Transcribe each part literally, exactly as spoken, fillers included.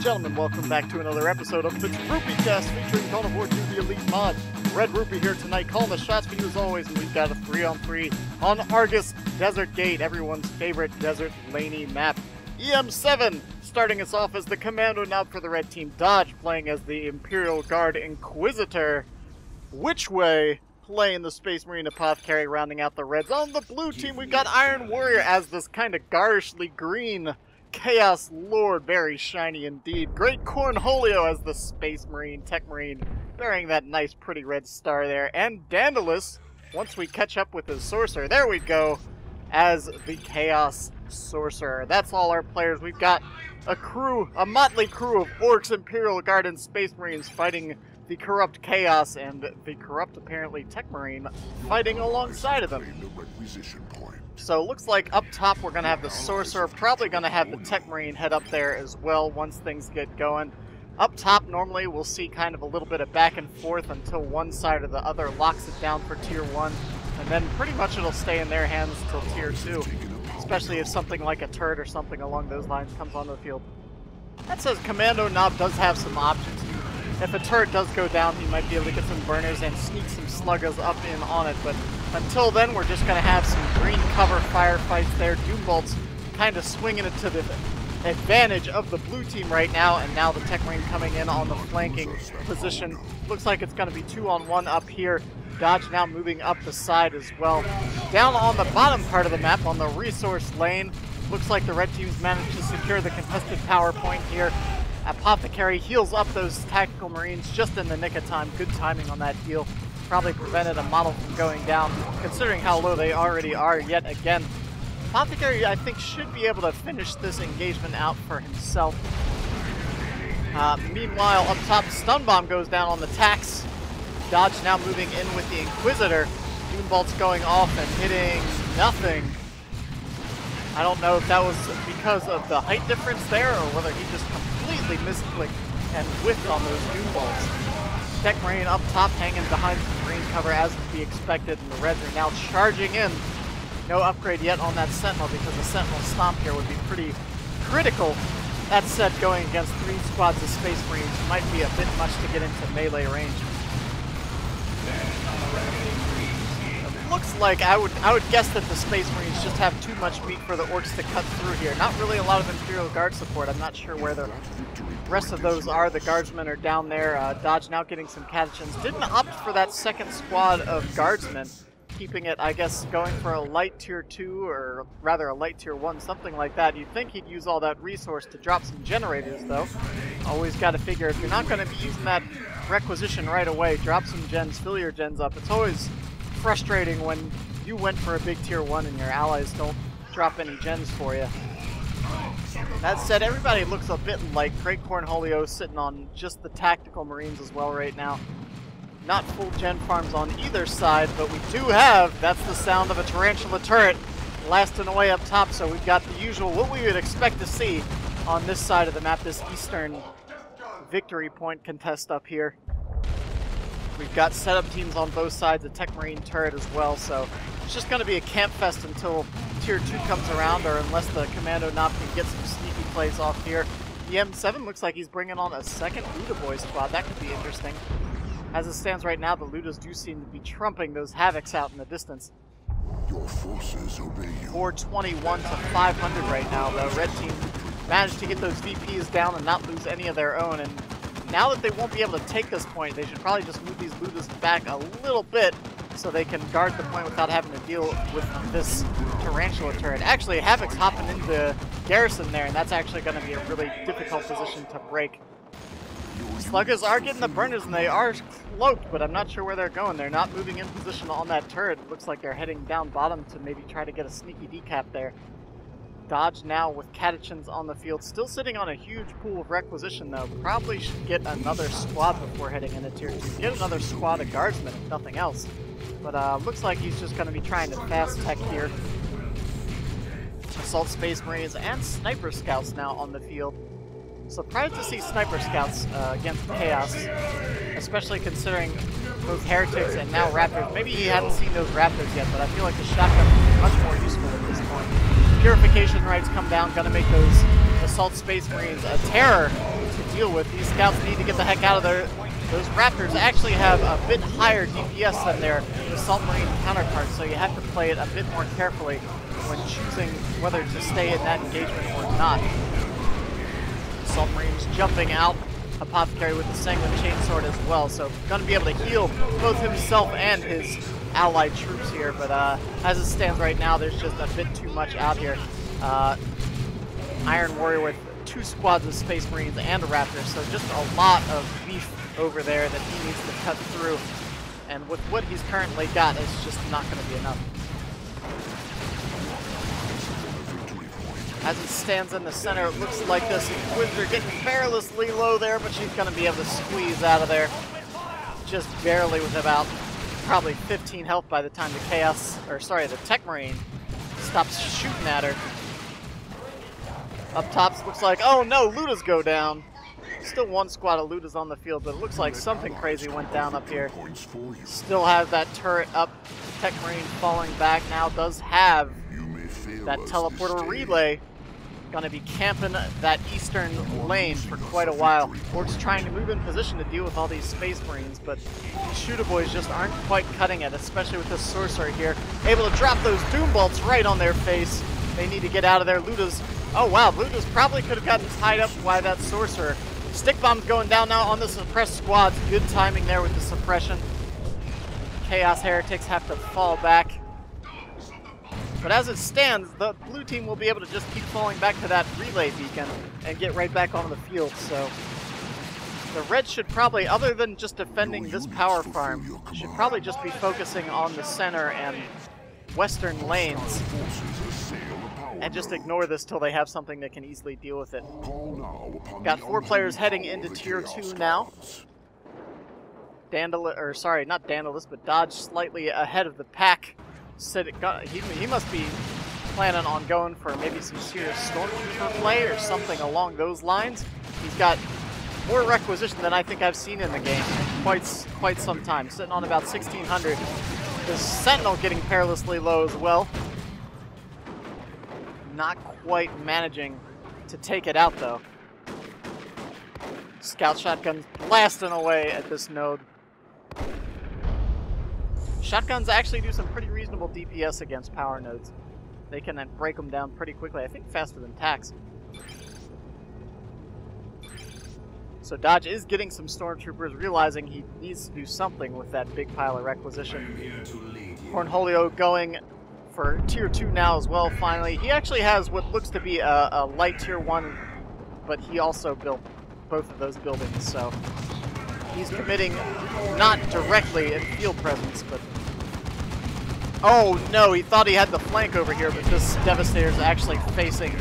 and gentlemen, welcome back to another episode of the Rupee Cast featuring Dawn of War two, the Elite Mod. Red Rupee here tonight, calling the shots for you as always, and we've got a three on three on Argus Desert Gate, everyone's favorite desert laney map. E M seven starting us off as the Commando knob for the Red Team, Dodge playing as the Imperial Guard Inquisitor, Witchway playing the Space Marine Apothecary, rounding out the Reds. On the blue team, we've got Iron Warrior as this kind of garishly green Chaos Lord, very shiny indeed. Great Cornholio as the Space Marine, Tech Marine, bearing that nice pretty red star there. And Dandalus, once we catch up with his Sorcerer, there we go, as the Chaos Sorcerer. That's all our players. We've got a crew, a motley crew of Orks, Imperial Guard, and Space Marines fighting the corrupt Chaos, and the corrupt, apparently, Tech Marine fighting alongside of them. So it looks like up top we're going to have the Sorcerer, probably going to have the Tech Marine head up there as well once things get going. Up top, normally we'll see kind of a little bit of back and forth until one side or the other locks it down for Tier one, and then pretty much it'll stay in their hands till Tier two, especially if something like a turret or something along those lines comes onto the field. That says Commando Knob does have some options. If a turret does go down, he might be able to get some burners and sneak some sluggers up in on it, but until then, we're just going to have some green cover firefights there. Doombolt's kind of swinging it to the advantage of the blue team right now, and now the Tech Marine coming in on the flanking position. Looks like it's going to be two on one up here. Dodge now moving up the side as well. Down on the bottom part of the map, on the resource lane, looks like the red team's managed to secure the contested power point here. Apothecary heals up those tactical marines just in the nick of time. Good timing on that heal. Probably prevented a model from going down, considering how low they already are yet again. Apothecary, I think, should be able to finish this engagement out for himself. Uh, meanwhile, up top, Stun Bomb goes down on the Tax. Dodge now moving in with the Inquisitor. Doombolt's going off and hitting nothing. I don't know if that was because of the height difference there or whether he just completely misclicked and whiffed on those doom balls. Tech Marine up top hanging behind some green cover as would be expected, and the Reds are now charging in. No upgrade yet on that Sentinel because the Sentinel stomp here would be pretty critical. That said, going against three squads of Space Marines might be a bit much to get into melee range. Looks like I would I would guess that the Space Marines just have too much meat for the Orcs to cut through here. Not really a lot of Imperial Guard support. I'm not sure where the rest of those are. The Guardsmen are down there. Uh, Dodge now getting some catechins. Didn't opt for that second squad of Guardsmen, keeping it, I guess, going for a light tier two, or rather a light tier one, something like that. You'd think he'd use all that resource to drop some generators, though. Always got to figure, if you're not going to be using that requisition right away, drop some gens, fill your gens up. It's always frustrating when you went for a big tier one and your allies don't drop any gens for you. That said, everybody looks a bit like Great Cornholio sitting on just the tactical marines as well right now. Not full gen farms on either side, but we do have, that's the sound of a tarantula turret blasting away up top, so we've got the usual, what we would expect to see on this side of the map, this eastern victory point contest up here. We've got setup teams on both sides, a Tech Marine turret as well, so it's just going to be a camp fest until Tier two comes around, or unless the Commando Knob can get some sneaky plays off here. The M seven looks like he's bringing on a second Luda Boy squad. That could be interesting. As it stands right now, the Ludas do seem to be trumping those Havocs out in the distance. Your forces obey you. four twenty-one to five hundred right now, though. Red Team managed to get those V Ps down and not lose any of their own, and now that they won't be able to take this point, they should probably just move these Ludas back a little bit so they can guard the point without having to deal with this tarantula turret. Actually, Havoc's hopping into Garrison there, and that's actually going to be a really difficult position to break. Sluggers are getting the burners, and they are cloaked, but I'm not sure where they're going. They're not moving in position on that turret. It looks like they're heading down bottom to maybe try to get a sneaky decap there. Dodge now with catechins on the field, still sitting on a huge pool of requisition though. Probably should get another squad before heading into tier two. Get another squad of guardsmen if nothing else. But uh, looks like he's just going to be trying to fast tech here. Assault Space Marines and Sniper Scouts now on the field. Surprised to see Sniper Scouts uh, against Chaos, especially considering both Heretics and now Raptors. Maybe he hadn't seen those Raptors yet, but I feel like the shotgun would be much more useful at this point. Purification rights come down, gonna make those Assault Space Marines a terror to deal with. These scouts need to get the heck out of there. Those Raptors actually have a bit higher D P S than their Assault Marine counterparts, so you have to play it a bit more carefully when choosing whether to stay in that engagement or not. Assault Marines jumping out. Apothecary with the Sanguine Chainsword as well, so going to be able to heal both himself and his allied troops here, but uh, as it stands right now, there's just a bit too much out here. Uh, Iron Warrior with two squads of Space Marines and a Raptor, so just a lot of beef over there that he needs to cut through, and with what he's currently got, it's just not going to be enough. As it stands in the center, it looks like this Inquisitor getting perilously low there, but she's going to be able to squeeze out of there. Just barely, with about probably fifteen health by the time the Chaos, or sorry, the Tech Marine stops shooting at her. Up top, looks like, oh no, Ludas go down. Still one squad of Ludas on the field, but it looks like something crazy went down up here. Still has that turret up. Tech Marine falling back now, does have that teleporter relay. Going to be camping that eastern lane for quite a while. Orks trying to move in position to deal with all these Space Marines, but these shooter boys just aren't quite cutting it, especially with this Sorcerer here. Able to drop those Doom Bolts right on their face. They need to get out of there. Ludas, oh wow, Ludas probably could have gotten tied up by that Sorcerer. Stick bombs going down now on the suppressed squads. Good timing there with the suppression. Chaos Heretics have to fall back. But as it stands, the blue team will be able to just keep falling back to that relay beacon and get right back onto the field, so the red should probably, other than just defending this power farm, should probably just be focusing on the center and western lanes and just ignore this till they have something that can easily deal with it. Got four players heading into tier two now. Dandalus, or sorry, not Dandalus, but Dodge slightly ahead of the pack. Said it got, he, he must be planning on going for maybe some serious Stormtrooper play or something along those lines. He's got more requisition than I think I've seen in the game in quite, quite some time, sitting on about sixteen hundred. The Sentinel getting perilously low as well. Not quite managing to take it out though. Scout shotguns blasting away at this node. Shotguns actually do some pretty reasonable D P S against power nodes. They can then break them down pretty quickly, I think faster than tacks. So Dodge is getting some Stormtroopers, realizing he needs to do something with that big pile of requisition. Cornholio going for tier two now as well, finally. He actually has what looks to be a, a light tier one, but he also built both of those buildings, so he's committing not directly in field presence, but oh no, he thought he had the flank over here, but this Devastator's actually facing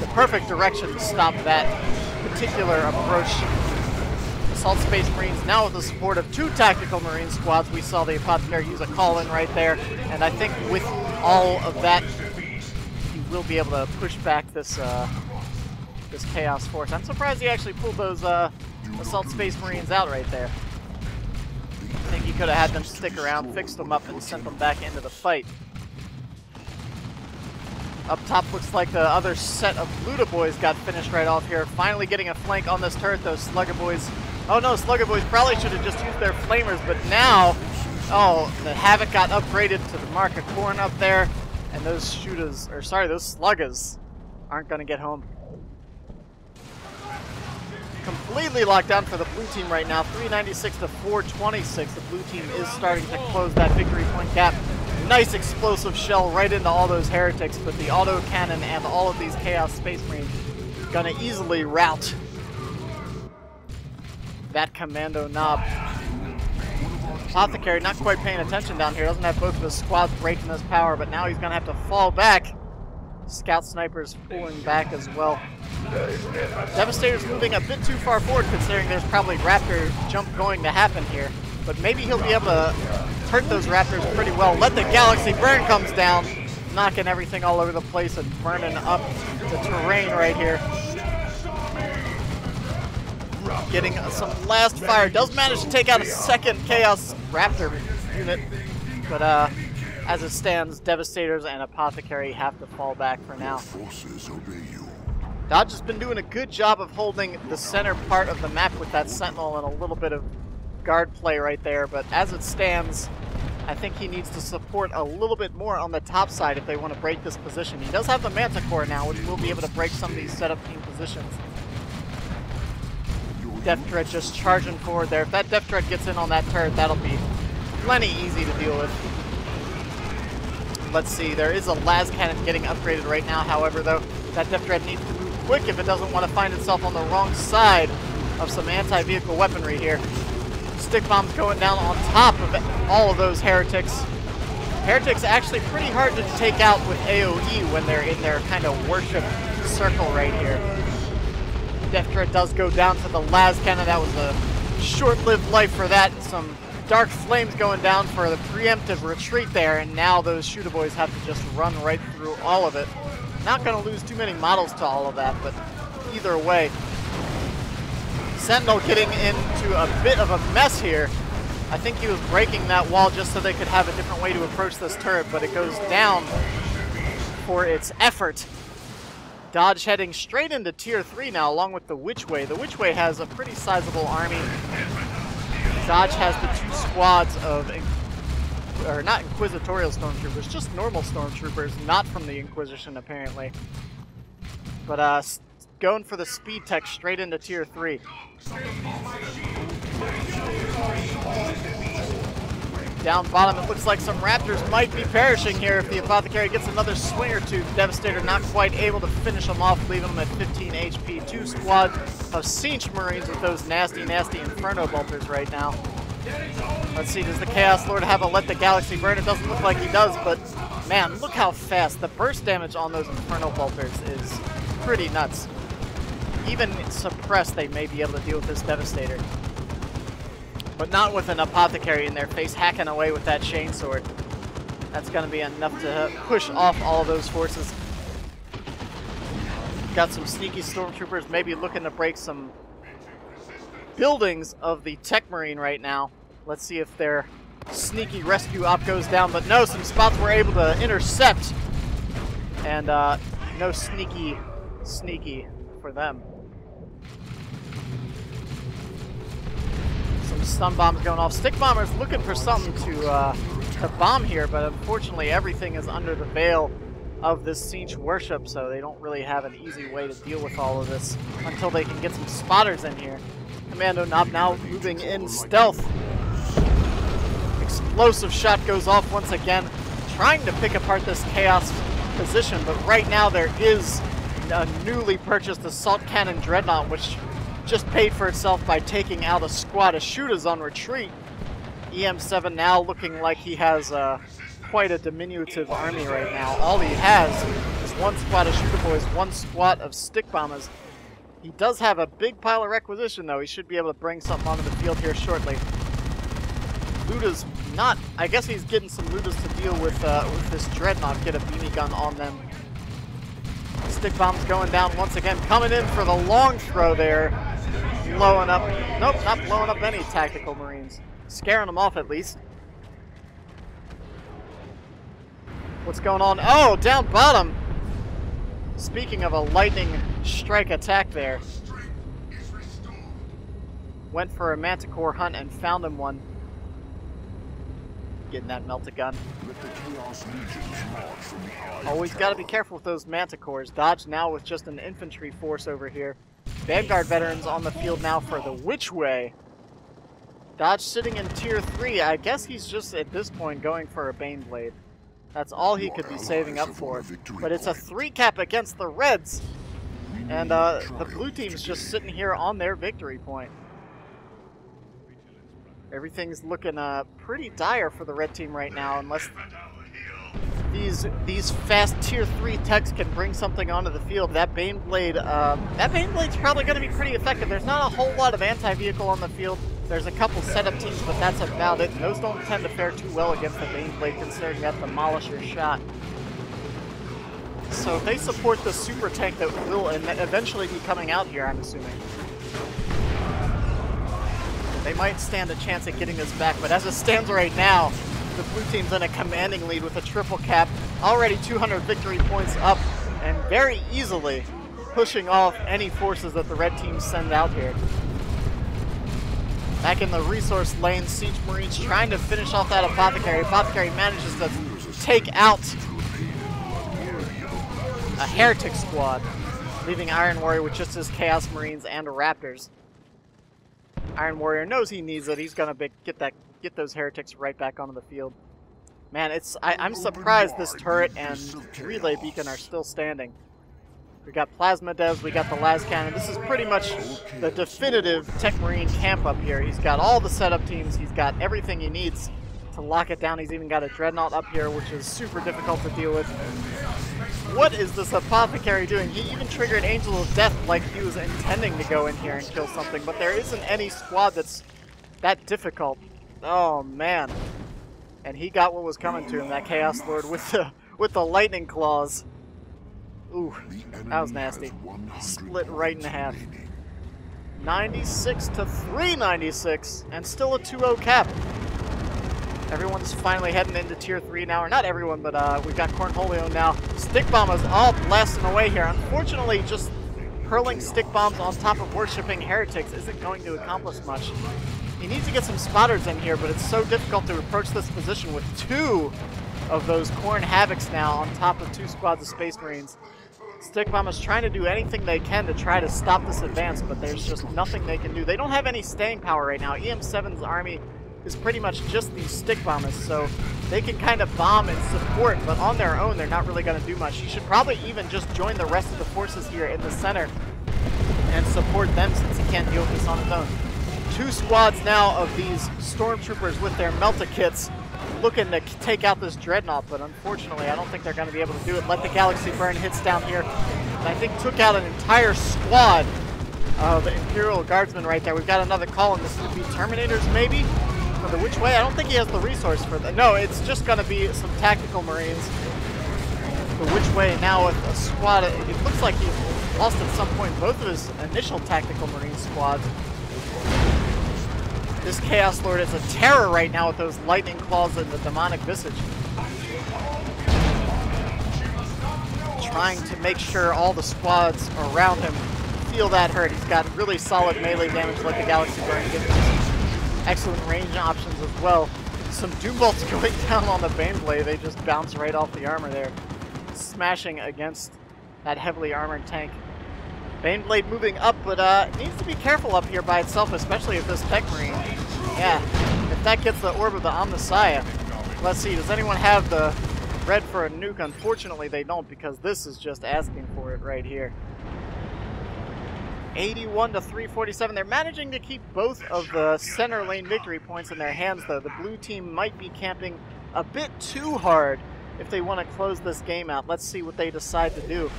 the perfect direction to stop that particular approach. Assault Space Marines now with the support of two Tactical Marine squads. We saw the Apothecary use a call-in right there, and I think with all of that, he will be able to push back this uh, this Chaos Force. I'm surprised he actually pulled those uh, Assault Space Marines out right there. I think he could have had them stick around, fixed them up, and sent them back into the fight. Up top looks like the other set of Luda Boys got finished right off here. Finally getting a flank on this turret, though. Slugger Boys. Oh no, Slugger Boys probably should have just used their flamers, but now, oh, the Havoc got upgraded to the Mark of Corn up there, and those shooters, or sorry, those Sluggas aren't going to get home. Completely locked down for the blue team right now, three ninety-six to four twenty-six. The blue team is starting to close that victory point gap. Nice explosive shell right into all those heretics, but the auto cannon and all of these Chaos Space Marines gonna easily rout that commando knob. Apothecary not quite paying attention down here, doesn't have both of his squads breaking his power, but now he's gonna have to fall back. Scout Sniper's pulling back as well. Devastator's moving a bit too far forward, considering there's probably Raptor jump going to happen here. But maybe he'll be able to hurt those Raptors pretty well. Let the Galaxy Burn comes down, knocking everything all over the place and burning up the terrain right here. Getting some last fire. Does manage to take out a second Chaos Raptor unit. But, uh... as it stands, Devastators and Apothecary have to fall back for now. Dodge has been doing a good job of holding the center part of the map with that sentinel and a little bit of guard play right there, but as it stands, I think he needs to support a little bit more on the top side if they want to break this position. He does have the Manticore now, which will be able to break some of these setup team positions. Death Dread just charging forward there. If that Death Dread gets in on that turret, that'll be plenty easy to deal with. Let's see, there is a Laz cannon getting upgraded right now, however, though. That Death Dread needs to move quick if it doesn't want to find itself on the wrong side of some anti-vehicle weaponry here. Stick bombs going down on top of all of those heretics. Heretics actually pretty hard to take out with AoE when they're in their kind of worship circle right here. Death Dread does go down to the Laz cannon. That was a short-lived life for that. Some dark flames going down for the preemptive retreat there, and now those shooter boys have to just run right through all of it. Not going to lose too many models to all of that, but either way. Sentinel getting into a bit of a mess here. I think he was breaking that wall just so they could have a different way to approach this turret, but it goes down for its effort. Dodge heading straight into tier three now, along with the Witchway. The Witchway has a pretty sizable army. Dodge has the two squads of, or not Inquisitorial Stormtroopers, just normal Stormtroopers, not from the Inquisition apparently. But uh, going for the speed tech straight into tier three. Down bottom, it looks like some Raptors might be perishing here if the Apothecary gets another swing or two. Devastator not quite able to finish them off, leaving them at fifteen H P. Two squads of Siege Marines with those nasty, nasty Inferno bumpers right now. Let's see, does the Chaos Lord have a Let the Galaxy Burn? It doesn't look like he does, but man, look how fast. The burst damage on those Inferno bumpers is pretty nuts. Even suppressed, they may be able to deal with this Devastator. But not with an Apothecary in their face, hacking away with that Chainsword. That's going to be enough to push off all of those forces. Got some sneaky Stormtroopers maybe looking to break some buildings of the Tech Marine right now. Let's see if their sneaky rescue op goes down. But no, some spots were able to intercept. And uh, no sneaky, sneaky for them. Stun bombs going off. Stick bombers looking for something to uh, to bomb here, but unfortunately everything is under the veil of this siege worship, so they don't really have an easy way to deal with all of this until they can get some spotters in here. Commando Knob now moving in stealth. Explosive shot goes off once again, trying to pick apart this Chaos position, but right now there is a newly purchased Assault Cannon Dreadnought, which just paid for itself by taking out a squad of shooters on retreat. E M seven now looking like he has uh, quite a diminutive army right now. All he has is one squad of shooter boys, one squad of stick bombers. He does have a big pile of requisition though. He should be able to bring something onto the field here shortly. Luda's not, I guess he's getting some Ludas to deal with, uh, with this Dreadnought, get a beanie gun on them. Stick bombs going down once again, coming in for the long throw there. Blowing up, nope, not blowing up any tactical marines. Scaring them off at least. What's going on? Oh, down bottom. Speaking of a lightning strike attack there. Went for a Manticore hunt and found him one. Getting that melted gun. Always got to be careful with those Manticores. Dodge now with just an infantry force over here. Vanguard veterans on the field now for the Witchway. Dodge sitting in tier three. I guess he's just at this point going for a BaneBlade. That's all he could be saving up for. But it's a three cap against the Reds. And uh, the blue team's just sitting here on their victory point. Everything's looking uh, pretty dire for the red team right now, unless these these fast tier three techs can bring something onto the field. That Baneblade, uh, that Baneblade's probably going to be pretty effective. There's not a whole lot of anti-vehicle on the field. There's a couple setup teams, but that's about it. And those don't tend to fare too well against the Baneblade, considering that Demolisher shot. So if they support the super tank that will eventually be coming out here, I'm assuming. They might stand a chance at getting this back, but as it stands right now, the blue team's in a commanding lead with a triple cap, already two hundred victory points up, and very easily pushing off any forces that the red team send out here. Back in the resource lane, Siege Marines trying to finish off that Apothecary. Apothecary manages to take out a Heretic squad, leaving Iron Warrior with just his Chaos Marines and Raptors. Iron Warrior knows he needs it. He's gonna get that, get those Heretics right back onto the field. Man, it's I, I'm surprised this turret and Relay Beacon are still standing. We got Plasma Devs, we got the Laz Cannon. This is pretty much the definitive Tech Marine camp up here. He's got all the setup teams, he's got everything he needs to lock it down. He's even got a Dreadnought up here, which is super difficult to deal with. What is this Apothecary doing? He even triggered Angel of Death like he was intending to go in here and kill something, but there isn't any squad that's that difficult. Oh, man. And he got what was coming to him, that Chaos Lord with the, with the Lightning Claws. Ooh, that was nasty. Split right in half. ninety-six to three ninety-six, and still a two oh cap. Everyone's finally heading into tier three now, or not everyone, but uh, we've got Cornholio now. Stick bomb is all blasting away here. Unfortunately, just hurling stick bombs on top of worshipping heretics isn't going to accomplish much. He needs to get some spotters in here, but it's so difficult to approach this position with two of those Corn Havocs now on top of two squads of Space Marines. Stick Bomb is trying to do anything they can to try to stop this advance, but there's just nothing they can do. They don't have any staying power right now. E M seven's army is pretty much just these Stick Bombers, so they can kind of bomb and support, but on their own they're not really going to do much. You should probably even just join the rest of the forces here in the center and support them since he can't deal with this on his own. Two squads now of these Stormtroopers with their Melta Kits looking to take out this Dreadnought, but unfortunately I don't think they're going to be able to do it. Let the Galaxy Burn hits down here, and I think took out an entire squad of Imperial Guardsmen right there. We've got another call, and this would be Terminators maybe? Or the Witchway? I don't think he has the resource for that. No, it's just going to be some Tactical Marines. The Witchway now with a squad. It looks like he lost at some point both of his initial Tactical Marine squads. This Chaos Lord is a terror right now with those Lightning Claws and the Demonic Visage. Trying to make sure all the squads around him feel that hurt. He's got really solid melee damage like the Galaxy Burn gives him. Excellent range options as well. Some Doom Bolts going down on the BaneBlade. They just bounce right off the armor there. Smashing against that heavily armored tank. BaneBlade moving up, but uh, needs to be careful up here by itself, especially if this Tech Marine. Yeah, if that gets the Orb of the Omnissiah. Let's see, does anyone have the red for a nuke? Unfortunately, they don't, because this is just asking for it right here. eighty-one to three forty-seven. They're managing to keep both of the center lane victory points in their hands, though. The blue team might be camping a bit too hard if they want to close this game out. Let's see what they decide to do.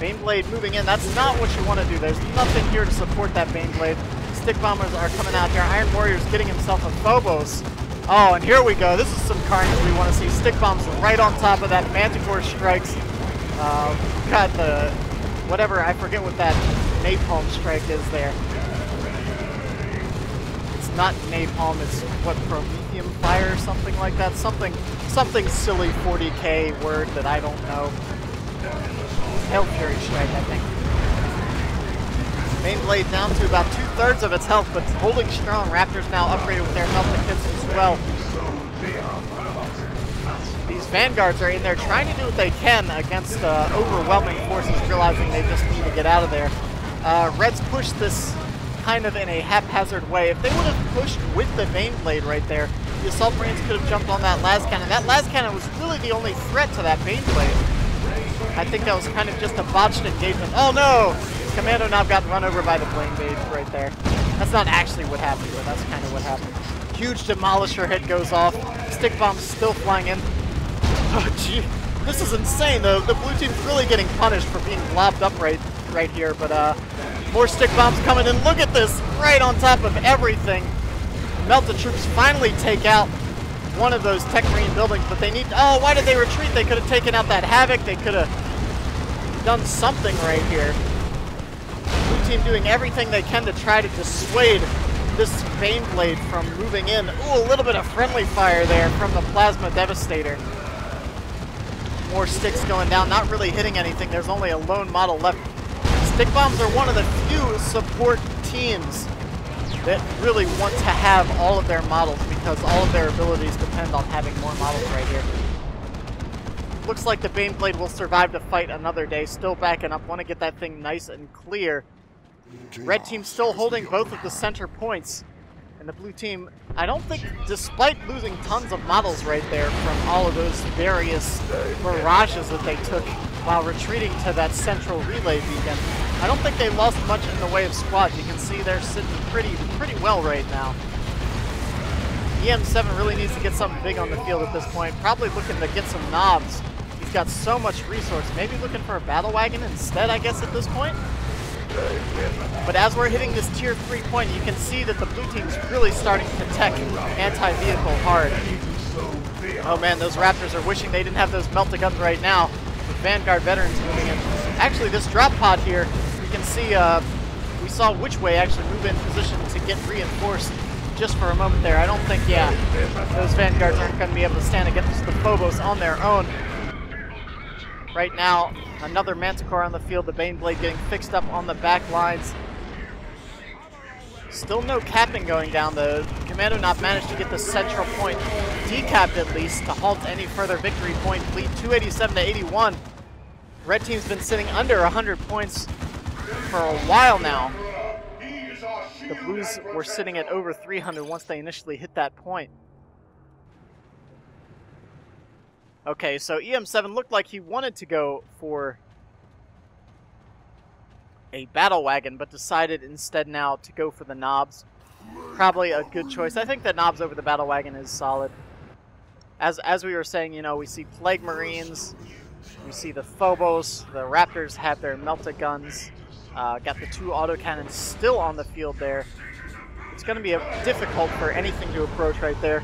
BaneBlade moving in, that's not what you want to do. There's nothing here to support that BaneBlade. Stick Bombers are coming out here. Iron Warrior's getting himself a Phobos. Oh, and here we go. This is some carnage we want to see. Stick Bombs right on top of that. Manticore strikes. Uh, got the... whatever, I forget what that napalm strike is there. It's not napalm, it's what, Prometheum Fire or something like that? Something, something silly forty K word that I don't know. Hell Carry Strike, I think. BaneBlade down to about two-thirds of its health, but holding strong. Raptors now upgraded with their health kits as well. These Vanguards are in there trying to do what they can against uh, overwhelming forces, realizing they just need to get out of there. Uh, Reds pushed this kind of in a haphazard way. If they would have pushed with the BaneBlade right there, the Assault Marines could have jumped on that Laz Cannon. That Laz Cannon was really the only threat to that BaneBlade. I think that was kind of just a botched engagement. Oh no! Commando Knob got run over by the BaneBlade right there. That's not actually what happened, but that's kind of what happened. Huge Demolisher hit goes off. Stick Bomb's still flying in. Oh gee, this is insane though. The blue team's really getting punished for being lobbed up right, right here, but uh, more Stick Bombs coming in. Look at this, right on top of everything. Melt the troops finally take out one of those Tech Marine buildings, but they need... oh, why did they retreat? They could have taken out that Havoc. They could have done something right here. Blue team doing everything they can to try to dissuade this BaneBlade from moving in. Ooh, a little bit of friendly fire there from the Plasma Devastator. More sticks going down, not really hitting anything. There's only a lone model left. Stick Bombs are one of the few support teams that really want to have all of their models because all of their abilities depend on having more models right here. Looks like the BaneBlade will survive to fight another day. Still backing up. Want to get that thing nice and clear. Red team still holding both of the center points. And the blue team, I don't think, despite losing tons of models right there from all of those various mirages that they took while retreating to that central relay beacon, I don't think they lost much in the way of squad. You can see they're sitting pretty, pretty well right now. E M seven really needs to get something big on the field at this point. Probably looking to get some knobs. He's got so much resource. Maybe looking for a battle wagon instead, I guess, at this point. But as we're hitting this tier three point, you can see that the blue team's really starting to tech anti-vehicle hard. Oh man, those Raptors are wishing they didn't have those melted guns right now. With Vanguard veterans moving in. Actually, this drop pod here, you can see, uh, we saw Witchway actually move in position to get reinforced just for a moment there. I don't think, yeah, those Vanguards aren't going to be able to stand against the Phobos on their own. Right now, another Manticore on the field, the Baneblade getting fixed up on the back lines. Still no capping going down though. Commando not managed to get the central point decapped at least to halt any further victory point lead, two eighty-seven to eighty-one. Red team's been sitting under one hundred points for a while now. The Blues were sitting at over three hundred once they initially hit that point. Okay, so E M seven looked like he wanted to go for a battle wagon, but decided instead now to go for the knobs. Probably a good choice. I think the knobs over the battle wagon is solid. As as we were saying, you know, we see Plague Marines, we see the Phobos, the Raptors have their melted guns. Uh, got the two autocannons still on the field there. It's going to be a, difficult for anything to approach right there.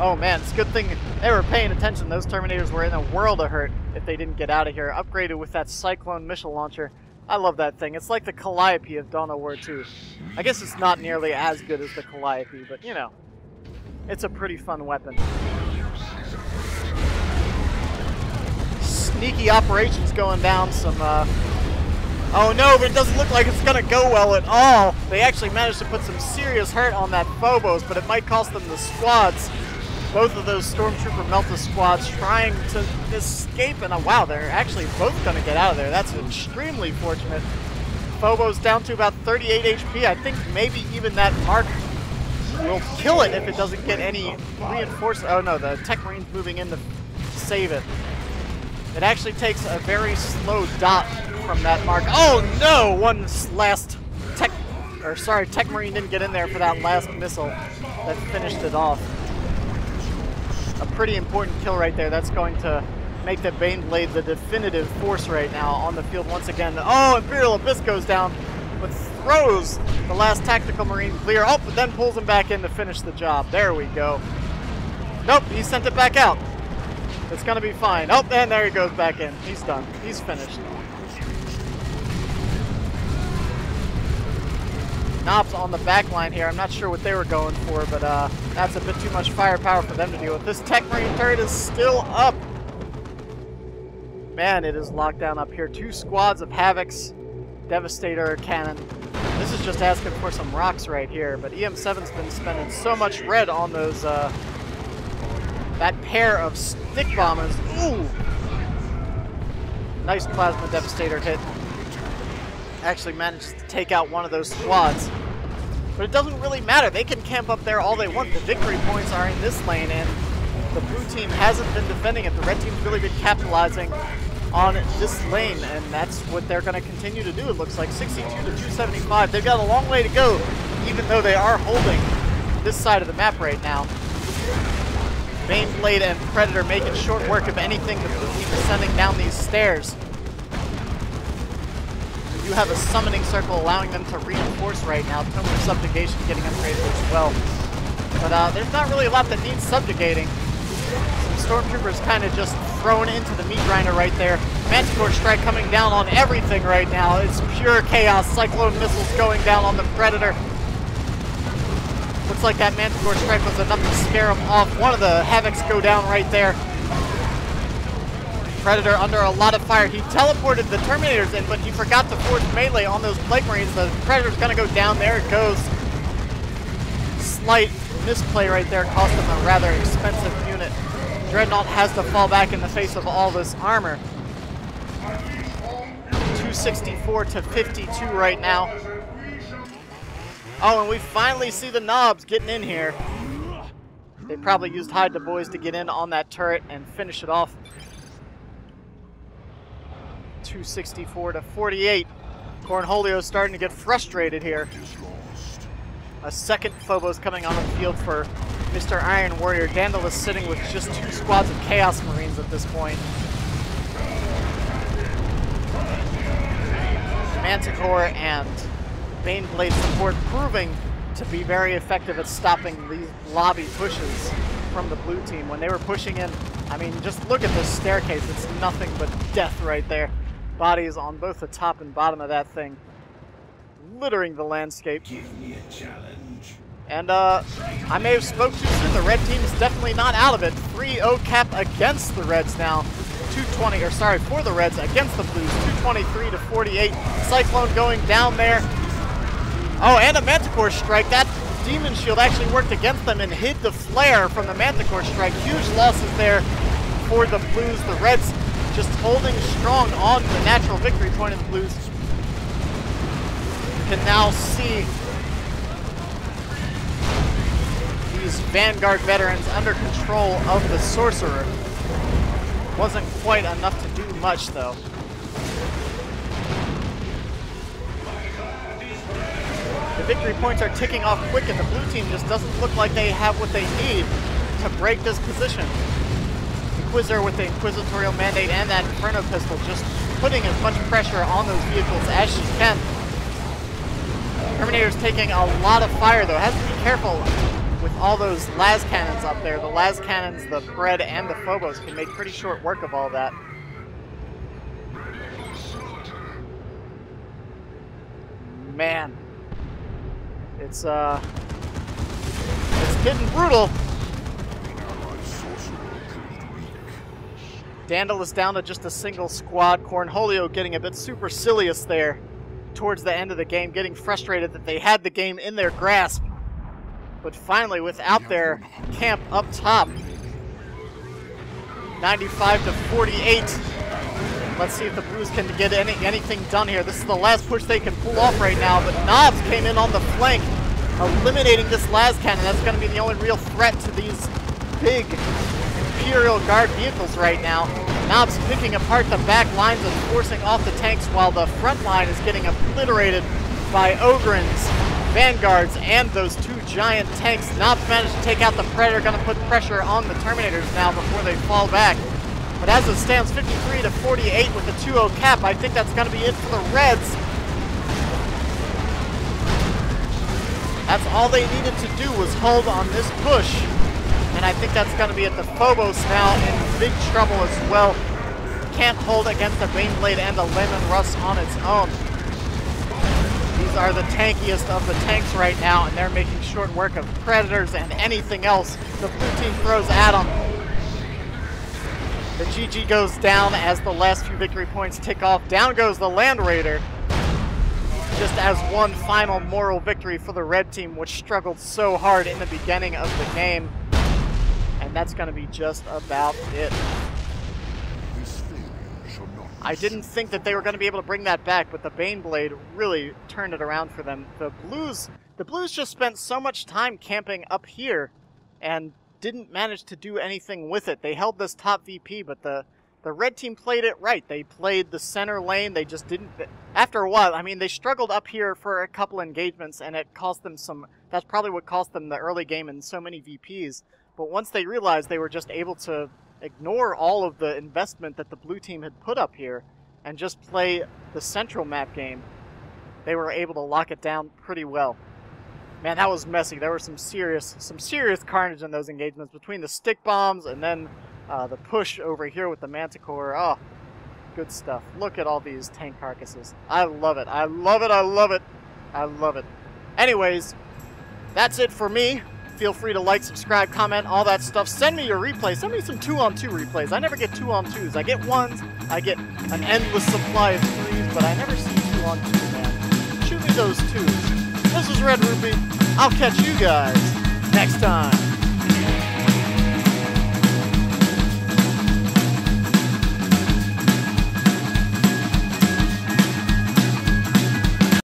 Oh man, it's a good thing they were paying attention. Those Terminators were in a world of hurt if they didn't get out of here. Upgraded with that Cyclone missile launcher. I love that thing. It's like the Calliope of Dawn of War two. I guess it's not nearly as good as the Calliope, but you know, it's a pretty fun weapon. Sneaky operations going down. Some, uh... oh no, but it doesn't look like it's going to go well at all. They actually managed to put some serious hurt on that Phobos, but it might cost them the squads. Both of those Stormtrooper Melta squads trying to escape, and uh, wow, they're actually both going to get out of there. That's extremely fortunate. Phobos down to about thirty-eight H P. I think maybe even that mark will kill it if it doesn't get any reinforcement. Oh no, the Tech Marine's moving in to save it. It actually takes a very slow dot from that mark. Oh no, one last Tech, or sorry, Tech Marine didn't get in there for that last missile that finished it off. A pretty important kill right there. That's going to make the Baneblade the definitive force right now on the field once again. Oh, Imperial Abyss goes down, but throws the last Tactical Marine clear. Oh, but then pulls him back in to finish the job. There we go. Nope, he sent it back out. It's going to be fine. Oh, and there he goes back in. He's done. He's finished. Knobs on the back line here. I'm not sure what they were going for, but uh, that's a bit too much firepower for them to deal with. This Tech Marine turret is still up. Man, it is locked down up here. Two squads of Havocs, Devastator, Cannon. This is just asking for some rocks right here, but E M seven's been spending so much red on those, uh, that pair of stick bombers. Ooh! Nice Plasma Devastator hit. Actually manages to take out one of those squads. But it doesn't really matter. They can camp up there all they want. The victory points are in this lane, and the blue team hasn't been defending it. The red team's really been capitalizing on this lane, and that's what they're going to continue to do. It looks like sixty-two to two seventy-five. They've got a long way to go, even though they are holding this side of the map right now. Baneblade and Predator making short work of anything. The blue team is sending down these stairs. You have a summoning circle allowing them to reinforce right now. Tome of Subjugation getting upgraded as well. But uh, there's not really a lot that needs subjugating. Some Stormtroopers kind of just thrown into the meat grinder right there. Manticore Strike coming down on everything right now. It's pure chaos. Cyclone missiles going down on the Predator. Looks like that Manticore Strike was enough to scare them off. One of the Havocs go down right there. Predator under a lot of fire. He teleported the Terminators in, but he forgot to force melee on those Plague Marines. The Predator's gonna go down. There it goes. Slight misplay right there cost him a rather expensive unit. Dreadnought has to fall back in the face of all this armor. two sixty-four to fifty-two right now. Oh, and we finally see the Knobs getting in here. They probably used Hide the Boys to get in on that turret and finish it off. two sixty-four to forty-eight. Cornholio's starting to get frustrated here. A second Phobos coming on the field for Mister Iron Warrior. Dandalus sitting with just two squads of Chaos Marines at this point. Manticore and BaneBlade support proving to be very effective at stopping these lobby pushes from the blue team. When they were pushing in, I mean, just look at this staircase. It's nothing but death right there. Bodies on both the top and bottom of that thing, littering the landscape. Give me a challenge. And uh, I may have spoke too soon. The red team is definitely not out of it. three oh cap against the Reds now. two twenty, or sorry, for the Reds against the Blues. two twenty-three to forty-eight. Cyclone going down there. Oh, and a Manticore strike. That Demon shield actually worked against them and hid the flare from the Manticore strike. Huge losses there for the Blues. The Reds just holding strong on the natural victory point of the Blues. You can now see these Vanguard veterans under control of the Sorcerer. Wasn't quite enough to do much though. The victory points are ticking off quick and the blue team just doesn't look like they have what they need to break this position. Inquisitor with the Inquisitorial Mandate and that Inferno Pistol just putting as much pressure on those vehicles as she can. Terminator's taking a lot of fire though. Has to be careful with all those Laz cannons up there. The Laz cannons, the Pred, and the Phobos can make pretty short work of all that. Man. It's, uh, it's getting brutal. Dandalus down to just a single squad. Cornholio getting a bit supercilious there towards the end of the game, getting frustrated that they had the game in their grasp. But finally, without their camp up top, ninety-five to forty-eight. Let's see if the Blues can get any, anything done here. This is the last push they can pull off right now, but Knobs came in on the flank, eliminating this Laz cannon. That's going to be the only real threat to these big Imperial Guard vehicles right now. Knobs picking apart the back lines and forcing off the tanks while the front line is getting obliterated by Ogryns, Vanguards, and those two giant tanks. Knobs managed to take out the Predator, going to put pressure on the Terminators now before they fall back. But as it stands, fifty-three to forty-eight with a two oh cap. I think that's going to be it for the Reds. That's all they needed to do was hold on this push. And I think that's going to be it. The Phobos now in big trouble as well. Can't hold against the BaneBlade and the Lemon Rust on its own. These are the tankiest of the tanks right now, and they're making short work of Predators and anything else the blue team throws at them. The G G goes down as the last few victory points tick off. Down goes the Land Raider, just as one final moral victory for the red team, which struggled so hard in the beginning of the game. And that's going to be just about it. I didn't think that they were going to be able to bring that back, but the BaneBlade really turned it around for them. The Blues, the Blues just spent so much time camping up here, and didn't manage to do anything with it. They held this top V P, but the, the red team played it right. They played the center lane. They just didn't... After a while, I mean, they struggled up here for a couple engagements, and it cost them some... That's probably what cost them the early game and so many V Ps. But once they realized they were just able to ignore all of the investment that the blue team had put up here and just play the central map game, they were able to lock it down pretty well. Man, that was messy. There was some serious, some serious carnage in those engagements between the stick bombs and then uh, the push over here with the Manticore. Oh, good stuff. Look at all these tank carcasses. I love it. I love it. I love it. I love it. Anyways, that's it for me. Feel free to like, subscribe, comment, all that stuff. Send me your replays. Send me some two-on-two replays. I never get two-on-twos. I get ones. I get an endless supply of threes, but I never see two-on-two, man. Shoot me those twos. This is Red Rupee. I'll catch you guys next time.